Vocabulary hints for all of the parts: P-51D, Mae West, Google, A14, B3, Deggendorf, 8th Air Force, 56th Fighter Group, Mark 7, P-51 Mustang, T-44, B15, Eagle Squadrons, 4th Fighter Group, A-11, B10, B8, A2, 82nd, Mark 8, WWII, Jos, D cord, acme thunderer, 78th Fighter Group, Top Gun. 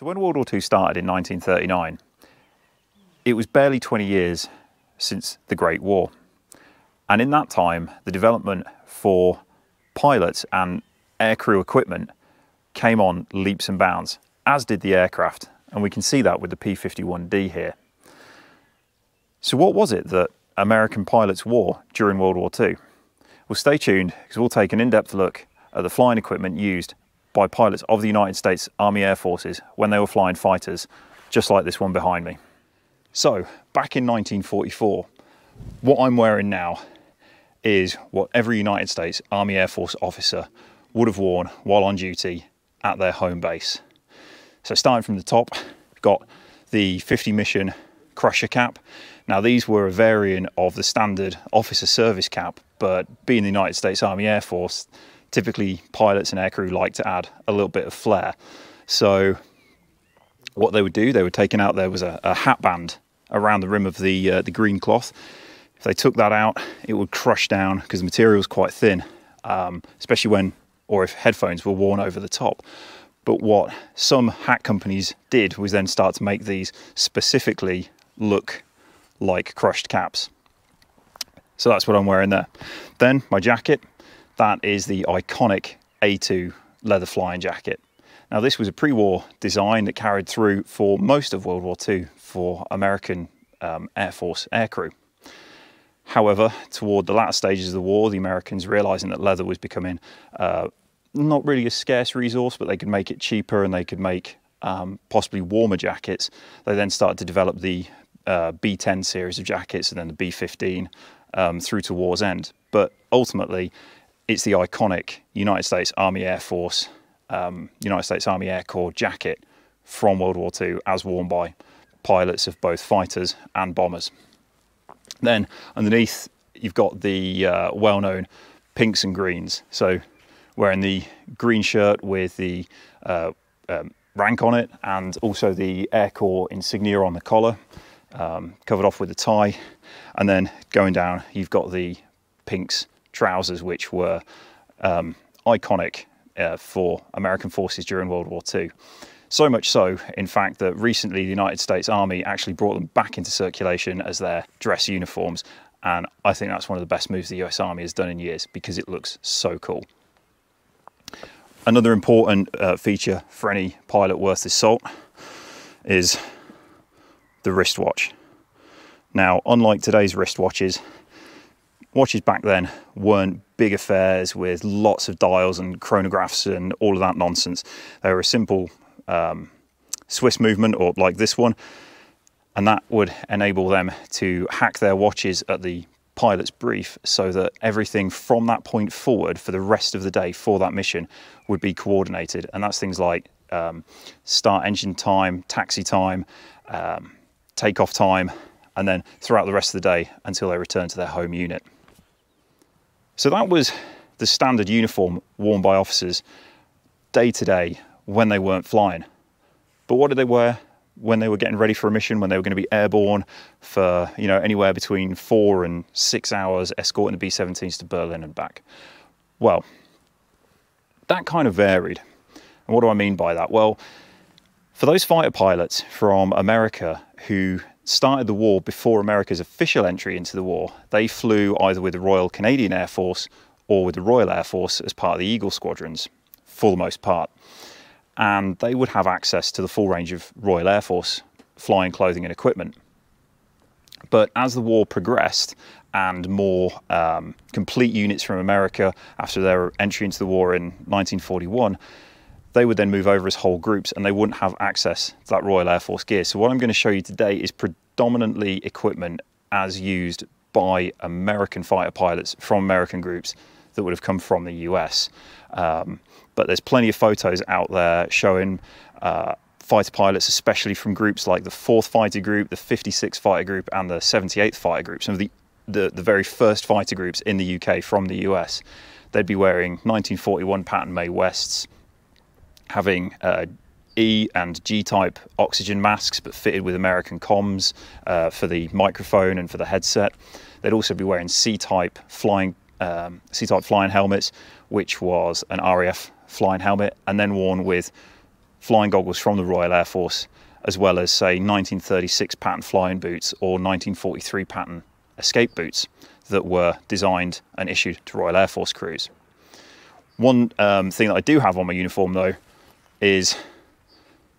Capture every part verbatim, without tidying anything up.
So when World War Two started in nineteen thirty-nine, it was barely twenty years since the Great War. And in that time, the development for pilots and aircrew equipment came on leaps and bounds, as did the aircraft. And we can see that with the P fifty-one D here. So what was it that American pilots wore during World War Two? Well, stay tuned, because we'll take an in-depth look at the flying equipment used by pilots of the United States Army Air Forces when they were flying fighters, just like this one behind me. So, back in nineteen forty-four, what I'm wearing now is what every United States Army Air Force officer would have worn while on duty at their home base. So starting from the top, we've got the fifty mission Crusher cap. Now these were a variant of the standard officer service cap, but being the United States Army Air Force, typically pilots and aircrew like to add a little bit of flair. So what they would do, they would take it out, there was a, a hat band around the rim of the, uh, the green cloth. If they took that out, it would crush down because the material was quite thin, um, especially when, or if headphones were worn over the top. But what some hat companies did was then start to make these specifically look like crushed caps. So that's what I'm wearing there. Then my jacket. That is the iconic A two leather flying jacket. Now this was a pre-war design that carried through for most of World War Two for American um, Air Force aircrew. However, toward the latter stages of the war, the Americans, realizing that leather was becoming uh, not really a scarce resource, but they could make it cheaper and they could make um, possibly warmer jackets. They then started to develop the uh, B ten series of jackets and then the B fifteen um, through to war's end. But ultimately, it's the iconic United States Army Air Force, um, United States Army Air Corps jacket from World War Two, as worn by pilots of both fighters and bombers. Then underneath, you've got the uh, well-known pinks and greens. So wearing the green shirt with the uh, um, rank on it, and also the Air Corps insignia on the collar, um, covered off with a tie. And then going down, you've got the pinks trousers, which were um, iconic uh, for American forces during World War Two. So much so, in fact, that recently the United States Army actually brought them back into circulation as their dress uniforms. And I think that's one of the best moves the U S Army has done in years, because it looks so cool. Another important uh, feature for any pilot worth his salt is the wristwatch. Now, unlike today's wristwatches, watches back then weren't big affairs with lots of dials and chronographs and all of that nonsense. They were a simple um, Swiss movement, or like this one, and that would enable them to hack their watches at the pilot's brief, so that everything from that point forward for the rest of the day for that mission would be coordinated. And that's things like um, start engine time, taxi time, um, takeoff time, and then throughout the rest of the day until they return to their home unit. So that was the standard uniform worn by officers day to day when they weren't flying. But what did they wear when they were getting ready for a mission, when they were going to be airborne for, you know, anywhere between four and six hours escorting the B seventeens to Berlin and back? Well, that kind of varied. And what do I mean by that? Well, for those fighter pilots from America who started the war before America's official entry into the war, they flew either with the Royal Canadian Air Force or with the Royal Air Force as part of the Eagle Squadrons, for the most part. And they would have access to the full range of Royal Air Force flying clothing and equipment. But as the war progressed and more um, complete units from America after their entry into the war in nineteen forty-one, they would then move over as whole groups and they wouldn't have access to that Royal Air Force gear. So what I'm going to show you today is predominantly equipment as used by American fighter pilots from American groups that would have come from the U S. Um, but there's plenty of photos out there showing uh, fighter pilots, especially from groups like the fourth Fighter Group, the fifty-sixth Fighter Group and the seventy-eighth Fighter Group, some of the, the, the very first fighter groups in the U K from the U S. They'd be wearing nineteen forty-one pattern Mae Wests, having uh, E and G type oxygen masks, but fitted with American comms uh, for the microphone and for the headset. They'd also be wearing C type flying um, C type flying helmets, which was an R A F flying helmet, and then worn with flying goggles from the Royal Air Force, as well as, say, nineteen thirty-six pattern flying boots or nineteen forty-three pattern escape boots that were designed and issued to Royal Air Force crews. One um, thing that I do have on my uniform, though, is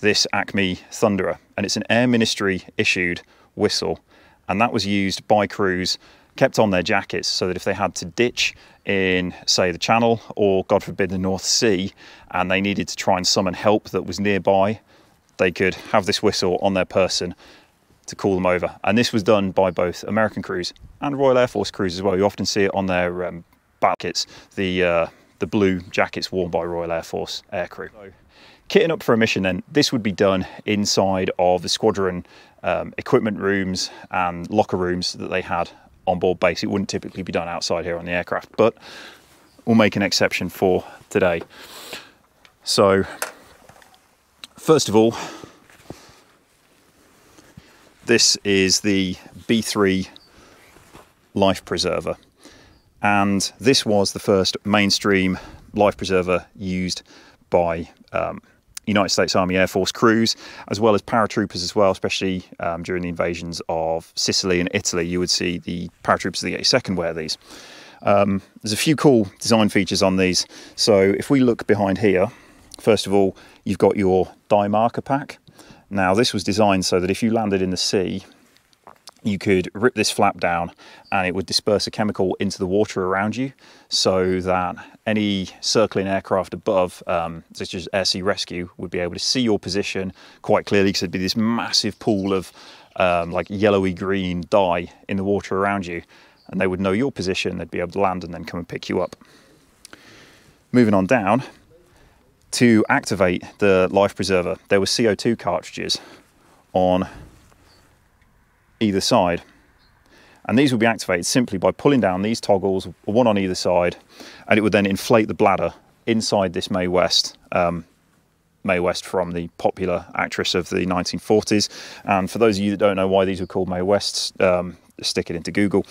this Acme Thunderer, and it's an Air Ministry issued whistle, and that was used by crews, kept on their jackets, so that if they had to ditch in, say, the Channel or, God forbid, the North Sea, and they needed to try and summon help that was nearby, they could have this whistle on their person to call them over. And this was done by both American crews and Royal Air Force crews as well. You often see it on their um, jackets, the, uh, the blue jackets worn by Royal Air Force aircrew. So, kitting up for a mission then, this would be done inside of the squadron um, equipment rooms and locker rooms that they had on board base. It wouldn't typically be done outside here on the aircraft, but we'll make an exception for today. So, first of all, this is the B three life preserver, and this was the first mainstream life preserver used by um, United States Army Air Force crews, as well as paratroopers as well, especially um, during the invasions of Sicily and Italy. You would see the paratroopers of the eighty-second wear these. Um, there's a few cool design features on these. So if we look behind here, first of all, you've got your dye marker pack. Now, this was designed so that if you landed in the sea, you could rip this flap down and it would disperse a chemical into the water around you, so that any circling aircraft above, um, such as Air Sea Rescue, would be able to see your position quite clearly, because there'd be this massive pool of um, like yellowy green dye in the water around you, and they would know your position. They'd be able to land and then come and pick you up. Moving on down, to activate the life preserver, there were C O two cartridges on either side, and these would be activated simply by pulling down these toggles, one on either side, and it would then inflate the bladder inside this Mae West, um, Mae West from the popular actress of the nineteen forties, and for those of you that don't know why these were called Mae Wests, um, stick it into Google.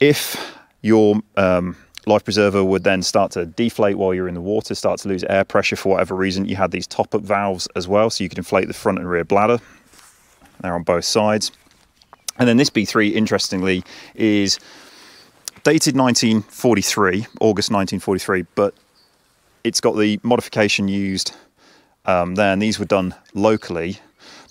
If your um, life preserver would then start to deflate while you're in the water, start to lose air pressure for whatever reason, you had these top-up valves as well, so you could inflate the front and rear bladder. They're on both sides. And then this B three, interestingly, is dated nineteen forty-three, August nineteen forty-three, but it's got the modification used um, there, and these were done locally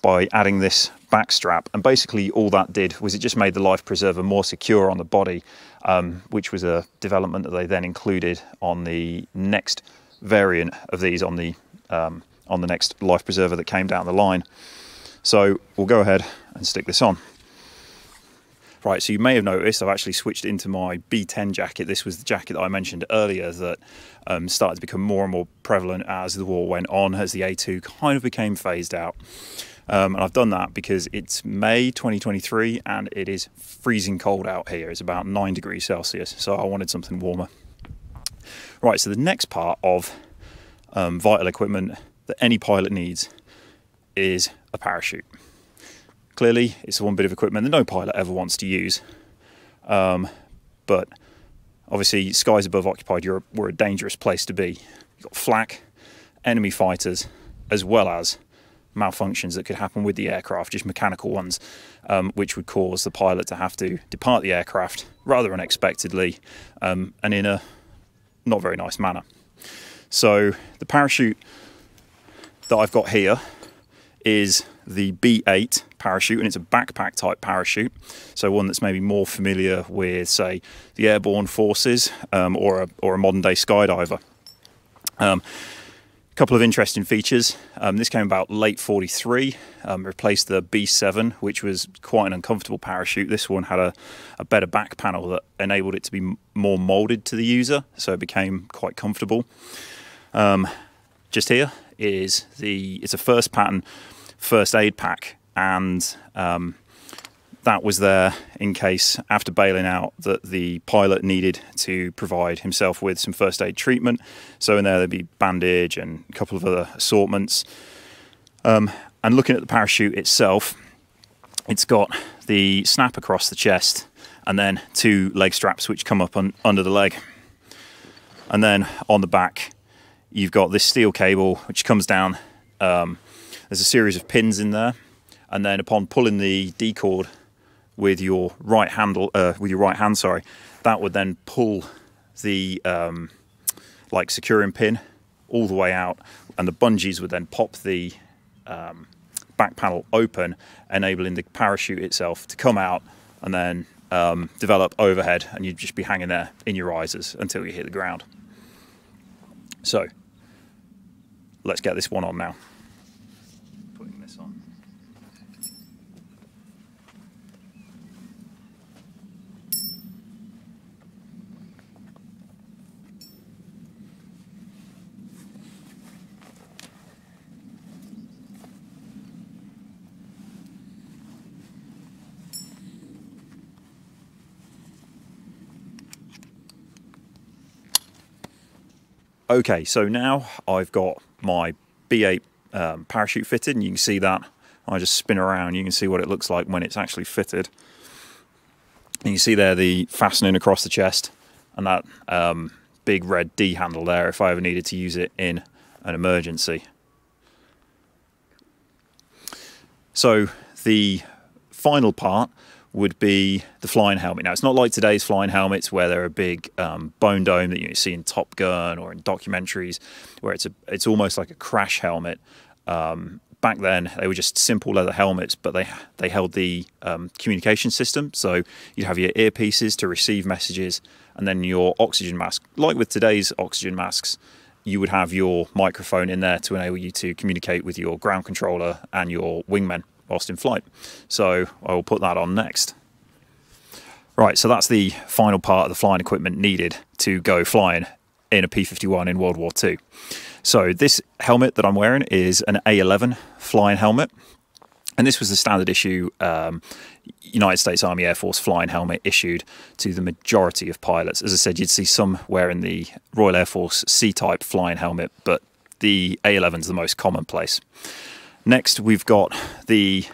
by adding this back strap. And basically all that did was it just made the life preserver more secure on the body, um, which was a development that they then included on the next variant of these, on the, um, on the next life preserver that came down the line. So we'll go ahead and stick this on. Right, so you may have noticed I've actually switched into my B ten jacket. This was the jacket that I mentioned earlier that um, started to become more and more prevalent as the war went on, as the A two kind of became phased out. Um, and I've done that because it's May twenty twenty-three and it is freezing cold out here. It's about nine degrees Celsius, so I wanted something warmer. Right, so the next part of um, vital equipment that any pilot needs is a parachute. Clearly, it's the one bit of equipment that no pilot ever wants to use. Um, but obviously, skies above occupied Europe were a dangerous place to be. You've got flak, enemy fighters, as well as malfunctions that could happen with the aircraft, just mechanical ones, um, which would cause the pilot to have to depart the aircraft rather unexpectedly um, and in a not very nice manner. So the parachute that I've got here is the B eight parachute, and it's a backpack type parachute, so one that's maybe more familiar with, say, the airborne forces um, or, a, or a modern day skydiver. A um, couple of interesting features. Um, this came about late forty-three, um, replaced the B seven, which was quite an uncomfortable parachute. This one had a, a better back panel that enabled it to be more molded to the user, so it became quite comfortable. Um, just here is the, it's a first pattern first aid pack, and um, that was there in case, after bailing out, that the pilot needed to provide himself with some first aid treatment. So in there there'd be bandage and a couple of other assortments. Um, and looking at the parachute itself, it's got the snap across the chest and then two leg straps which come up on, under the leg. And then on the back you've got this steel cable which comes down. Um, there's a series of pins in there, and then upon pulling the D cord with your right handle, uh, with your right hand, sorry, that would then pull the um, like securing pin all the way out, and the bungees would then pop the um, back panel open, enabling the parachute itself to come out and then um, develop overhead, and you'd just be hanging there in your risers until you hit the ground. So let's get this one on now. Putting this on. Okay, so now I've got my B eight um, parachute fitted, and you can see that I just spin around, you can see what it looks like when it's actually fitted. And you see there the fastening across the chest and that um, big red D handle there if I ever needed to use it in an emergency. So the final part would be the flying helmet. Now, it's not like today's flying helmets where they're a big um, bone dome that you see in Top Gun or in documentaries, where it's a, it's almost like a crash helmet. Um, back then, they were just simple leather helmets, but they they held the um, communication system. So you'd have your earpieces to receive messages, and then your oxygen mask. Like with today's oxygen masks, you would have your microphone in there to enable you to communicate with your ground controller and your wingmen whilst in flight. So I will put that on next. Right, so that's the final part of the flying equipment needed to go flying in a P fifty-one in World War Two. So this helmet that I'm wearing is an A eleven flying helmet, and this was the standard issue um, United States Army Air Force flying helmet issued to the majority of pilots. As I said, you'd see some wearing the Royal Air Force C-type flying helmet, but the A eleven's the most commonplace. Next, we've got the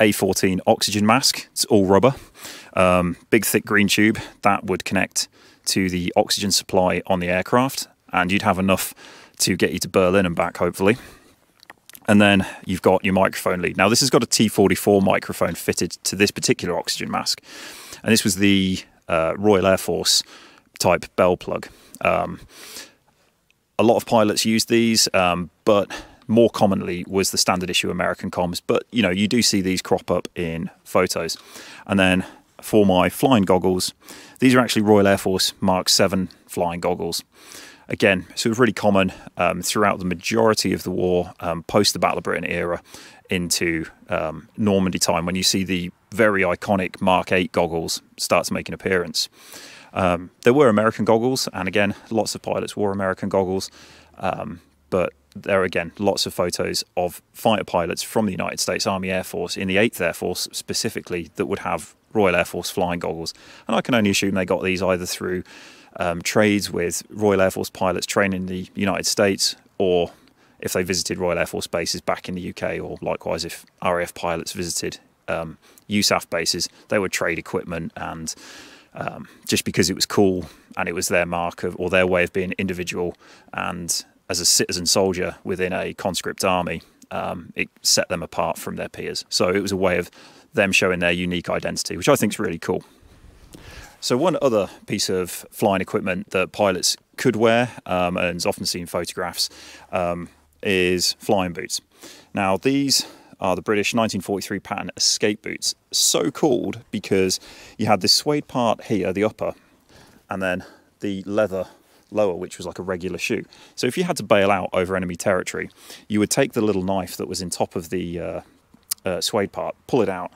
A fourteen oxygen mask. It's all rubber, um, big thick green tube that would connect to the oxygen supply on the aircraft, and you'd have enough to get you to Berlin and back, hopefully. And then you've got your microphone lead. Now, this has got a T forty-four microphone fitted to this particular oxygen mask, and this was the uh, Royal Air Force type bell plug. Um, a lot of pilots use these, um, but more commonly was the standard issue American comms, but you know, you do see these crop up in photos. And then for my flying goggles, these are actually Royal Air Force Mark seven flying goggles. Again, so it was really common um, throughout the majority of the war, um, post the Battle of Britain era into um, Normandy time, when you see the very iconic Mark eight goggles start to make an appearance. Um, there were American goggles, and again, lots of pilots wore American goggles, um, but there are, again, lots of photos of fighter pilots from the United States Army Air Force, in the eighth Air Force specifically, that would have Royal Air Force flying goggles. And I can only assume they got these either through um, trades with Royal Air Force pilots training in the United States, or if they visited Royal Air Force bases back in the U K, or likewise if R A F pilots visited um, U S A F bases, they would trade equipment, and um, just because it was cool and it was their mark of, or their way of being individual and as a citizen soldier within a conscript army, um, it set them apart from their peers. So it was a way of them showing their unique identity, which I think is really cool. So one other piece of flying equipment that pilots could wear, um, and is often seen photographs, um, is flying boots. Now, these are the British nineteen forty-three pattern escape boots, so called because you had this suede part here, the upper, and then the leather lower, which was like a regular shoe. So if you had to bail out over enemy territory, you would take the little knife that was in top of the uh, uh, suede part, pull it out,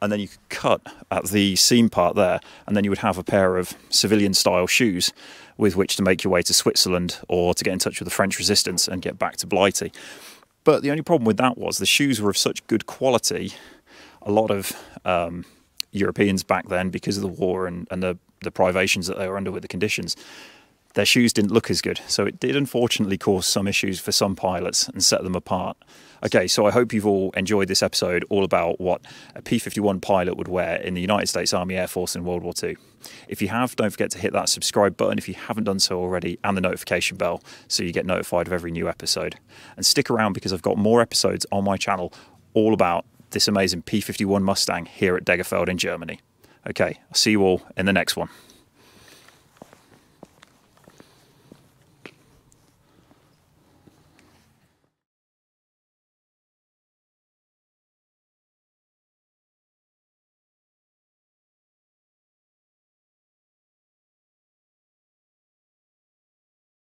and then you could cut at the seam part there, and then you would have a pair of civilian style shoes with which to make your way to Switzerland or to get in touch with the French resistance and get back to Blighty. But the only problem with that was the shoes were of such good quality, a lot of um, Europeans back then, because of the war and, and the, the privations that they were under with the conditions, their shoes didn't look as good. So it did unfortunately cause some issues for some pilots and set them apart. Okay, so I hope you've all enjoyed this episode all about what a P fifty-one pilot would wear in the United States Army Air Force in World War Two. If you have, don't forget to hit that subscribe button if you haven't done so already, and the notification bell so you get notified of every new episode. And stick around because I've got more episodes on my channel all about this amazing P fifty-one Mustang here at Deggendorf in Germany. Okay, I'll see you all in the next one.